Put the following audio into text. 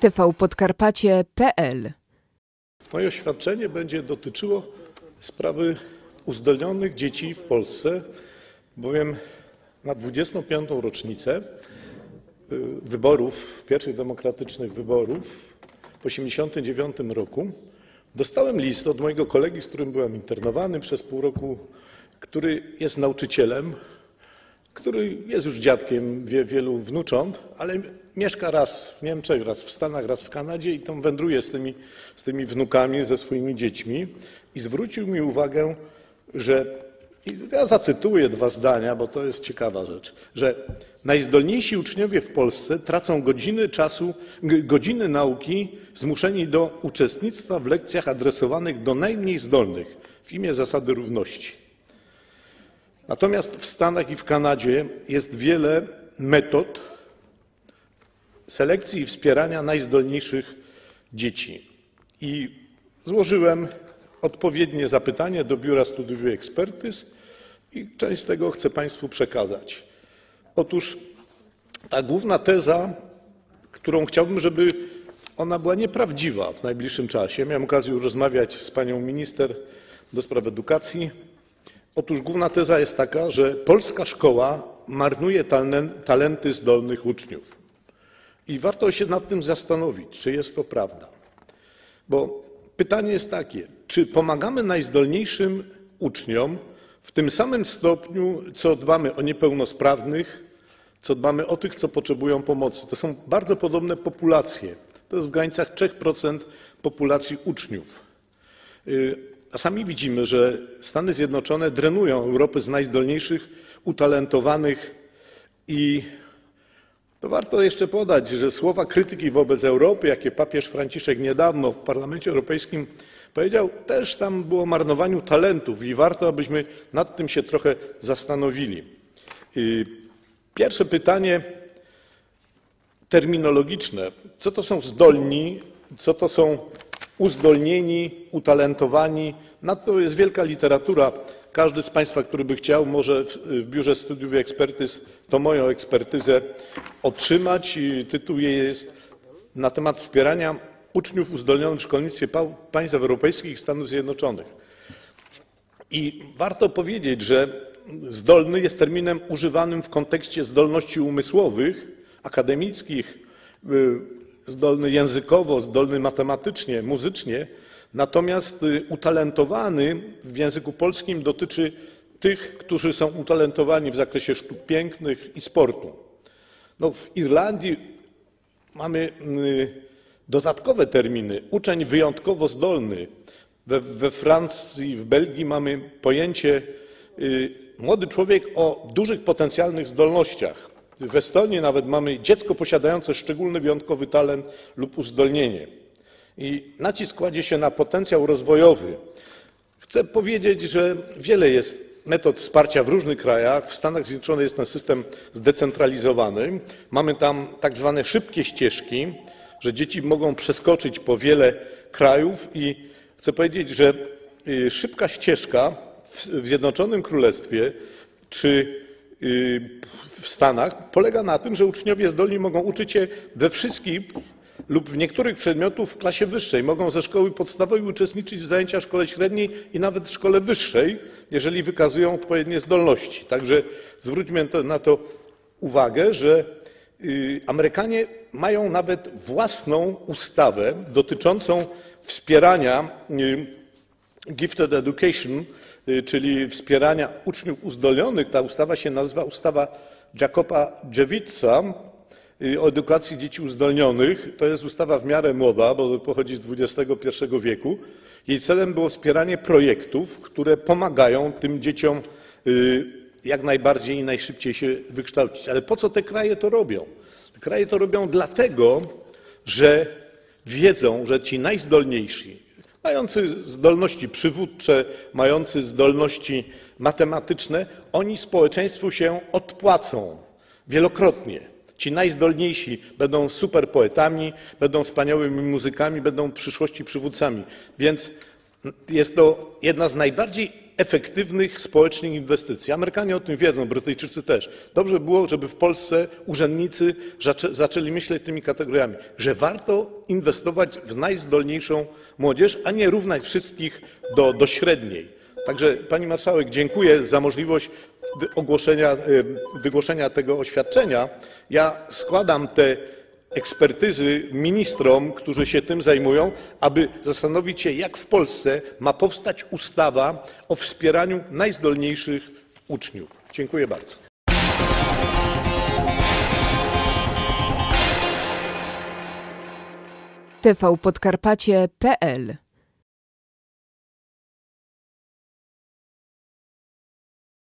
TVPodkarpacie.pl. Moje oświadczenie będzie dotyczyło sprawy uzdolnionych dzieci w Polsce, bowiem na 25. rocznicę wyborów, pierwszych demokratycznych wyborów w 1989 roku dostałem list od mojego kolegi, z którym byłem internowany przez pół roku, który jest nauczycielem, który jest już dziadkiem wielu wnucząt, ale mieszka raz w Niemczech, raz w Stanach, raz w Kanadzie i tam wędruje z tymi wnukami, ze swoimi dziećmi. I zwrócił mi uwagę, że, ja zacytuję dwa zdania, bo to jest ciekawa rzecz, że najzdolniejsi uczniowie w Polsce tracą godziny nauki zmuszeni do uczestnictwa w lekcjach adresowanych do najmniej zdolnych w imię zasady równości. Natomiast w Stanach i w Kanadzie jest wiele metod selekcji i wspierania najzdolniejszych dzieci. I złożyłem odpowiednie zapytanie do Biura Studiów i Ekspertyz i część z tego chcę Państwu przekazać. Otóż ta główna teza, którą chciałbym, żeby ona była nieprawdziwa w najbliższym czasie. Miałem okazję rozmawiać z panią minister do spraw edukacji. Otóż główna teza jest taka, że polska szkoła marnuje talenty zdolnych uczniów. I warto się nad tym zastanowić, czy jest to prawda. Bo pytanie jest takie, czy pomagamy najzdolniejszym uczniom w tym samym stopniu, co dbamy o niepełnosprawnych, co dbamy o tych, co potrzebują pomocy. To są bardzo podobne populacje. To jest w granicach 3% populacji uczniów. A sami widzimy, że Stany Zjednoczone drenują Europę z najzdolniejszych, utalentowanych i to warto jeszcze podać, że słowa krytyki wobec Europy, jakie papież Franciszek niedawno w Parlamencie Europejskim powiedział, też tam było o marnowaniu talentów i warto, abyśmy nad tym się trochę zastanowili. Pierwsze pytanie terminologiczne. Co to są zdolni, co to są uzdolnieni, utalentowani. Na to jest wielka literatura. Każdy z Państwa, który by chciał, może w Biurze Studiów i Ekspertyz tą moją ekspertyzę otrzymać. Tytuł jej jest na temat wspierania uczniów uzdolnionych w szkolnictwie państw europejskich i Stanów Zjednoczonych. I warto powiedzieć, że zdolny jest terminem używanym w kontekście zdolności umysłowych, akademickich, zdolny językowo, zdolny matematycznie, muzycznie, natomiast utalentowany w języku polskim dotyczy tych, którzy są utalentowani w zakresie sztuk pięknych i sportu. No, w Irlandii mamy dodatkowe terminy. Uczeń wyjątkowo zdolny. We Francji, w Belgii mamy pojęcie młody człowiek o dużych potencjalnych zdolnościach. W Estonii nawet mamy dziecko posiadające szczególny, wyjątkowy talent lub uzdolnienie. I nacisk kładzie się na potencjał rozwojowy. Chcę powiedzieć, że wiele jest metod wsparcia w różnych krajach. W Stanach Zjednoczonych jest ten system zdecentralizowany. Mamy tam tak zwane szybkie ścieżki, że dzieci mogą przeskoczyć po wiele krajów i chcę powiedzieć, że szybka ścieżka w Zjednoczonym Królestwie czy w Stanach polega na tym, że uczniowie zdolni mogą uczyć się we wszystkich lub w niektórych przedmiotach w klasie wyższej. Mogą ze szkoły podstawowej uczestniczyć w zajęciach w szkole średniej i nawet w szkole wyższej, jeżeli wykazują odpowiednie zdolności. Także zwróćmy na to uwagę, że Amerykanie mają nawet własną ustawę dotyczącą wspierania Gifted Education, czyli wspierania uczniów uzdolnionych. Ta ustawa się nazywa ustawa Jacoba Dziewicza o edukacji dzieci uzdolnionych. To jest ustawa w miarę młoda, bo pochodzi z XXI wieku. Jej celem było wspieranie projektów, które pomagają tym dzieciom jak najbardziej i najszybciej się wykształcić. Ale po co te kraje to robią? Te kraje to robią dlatego, że wiedzą, że ci najzdolniejsi, mający zdolności przywódcze, mający zdolności matematyczne, oni społeczeństwu się odpłacą wielokrotnie. Ci najzdolniejsi będą super poetami, będą wspaniałymi muzykami, będą w przyszłości przywódcami. Więc jest to jedna z najbardziej efektywnych społecznych inwestycji. Amerykanie o tym wiedzą, Brytyjczycy też. Dobrze by było, żeby w Polsce urzędnicy zaczęli myśleć tymi kategoriami, że warto inwestować w najzdolniejszą młodzież, a nie równać wszystkich do średniej. Także pani marszałek, dziękuję za możliwość wygłoszenia tego oświadczenia. Ja składam te ekspertyzy ministrom, którzy się tym zajmują, aby zastanowić się, jak w Polsce ma powstać ustawa o wspieraniu najzdolniejszych uczniów. Dziękuję bardzo. TVPodkarpacie.pl